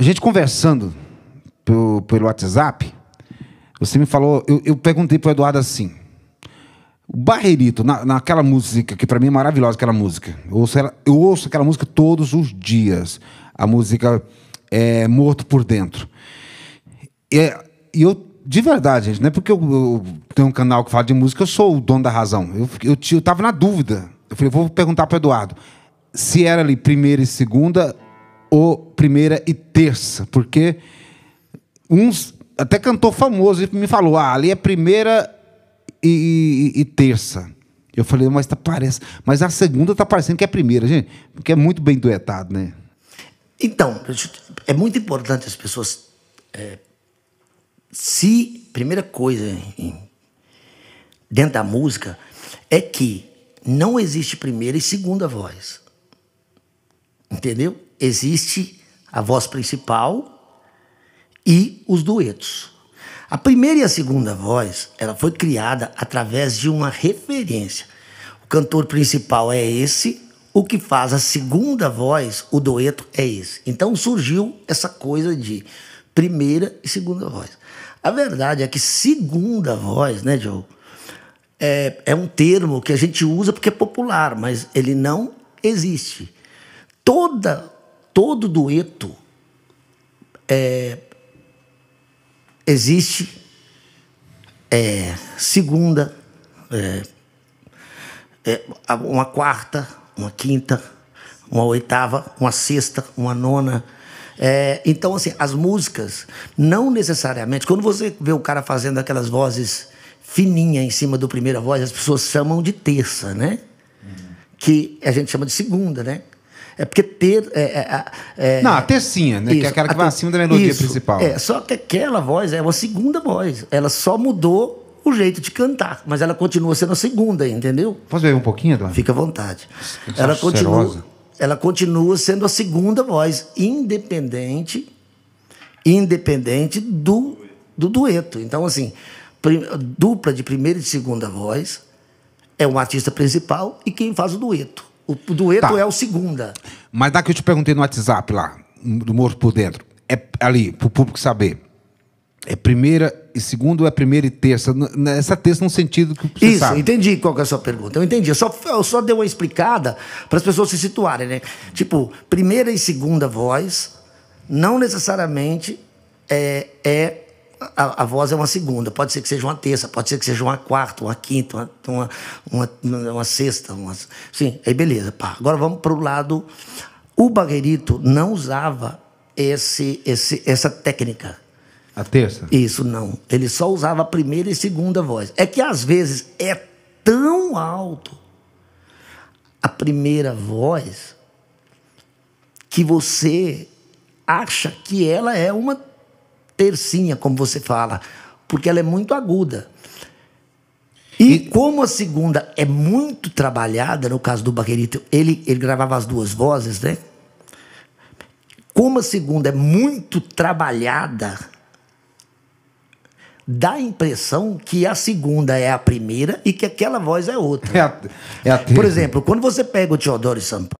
a gente conversando pelo WhatsApp, você me falou, eu perguntei pro Eduardo assim, o Barrerito, naquela música, que para mim é maravilhosa aquela música, eu ouço aquela música todos os dias, a música é Morto por Dentro. E eu, de verdade, gente, não é porque eu tenho um canal que fala de música, eu sou o dono da razão. Eu tava na dúvida. Eu falei, vou perguntar pro Eduardo se era ali primeira e segunda ou primeira e terça, porque uns até cantor famoso me falou, ah, ali é primeira e terça. Eu falei, mas tá, parece, mas a segunda tá parecendo que é a primeira, gente, porque é muito bem duetado, né? Então, é muito importante as pessoas primeira coisa dentro da música é que não existe primeira e segunda voz. Entendeu? Existe a voz principal e os duetos. A primeira e a segunda voz, ela foi criada através de uma referência. O cantor principal é esse, o que faz a segunda voz, o dueto é esse. Então surgiu essa coisa de primeira e segunda voz. A verdade é que segunda voz, né, Joe? É um termo que a gente usa porque é popular, mas ele não existe. Todo dueto existe segunda, uma quarta, uma quinta, uma oitava, uma sexta, uma nona. Então, assim, as músicas não necessariamente... Quando você vê o cara fazendo aquelas vozes fininha em cima do primeira voz, as pessoas chamam de terça, né? Que a gente chama de segunda, né? É porque ter... não, a tercinha, né? Isso, que é aquela que vai acima da melodia isso, principal. Só que aquela voz é uma segunda voz. Ela só mudou o jeito de cantar, mas ela continua sendo a segunda, entendeu? Posso beber um pouquinho, Eduardo? Fica à vontade. Ela continua sendo a segunda voz, independente do dueto. Então, assim, dupla de primeira e de segunda voz é um artista principal e quem faz o dueto. O dueto tá. É o segunda. Mas daqui eu te perguntei no WhatsApp lá, do Morto por Dentro, ali, pro público saber, é primeira e segunda ou é primeira e terça? Essa terça no sentido que você sabe. Isso, entendi qual que é a sua pergunta. Eu entendi. Eu só dei uma explicada para as pessoas se situarem, né? Tipo, primeira e segunda voz não necessariamente a voz é uma segunda. Pode ser que seja uma terça, pode ser que seja uma quarta, uma quinta, uma sexta. Sim, aí beleza. Pá. Agora vamos para o lado. O Barrerito não usava essa técnica. A terça? Isso, não. Ele só usava a primeira e segunda voz. É que, às vezes, é tão alto a primeira voz que você acha que ela é uma tercinha, como você fala, porque ela é muito aguda. E como a segunda é muito trabalhada, no caso do Barrerito, ele gravava as duas vozes, né? Como a segunda é muito trabalhada, dá a impressão que a segunda é a primeira e que aquela voz é outra. Por exemplo, quando você pega o Teodoro Sampaio,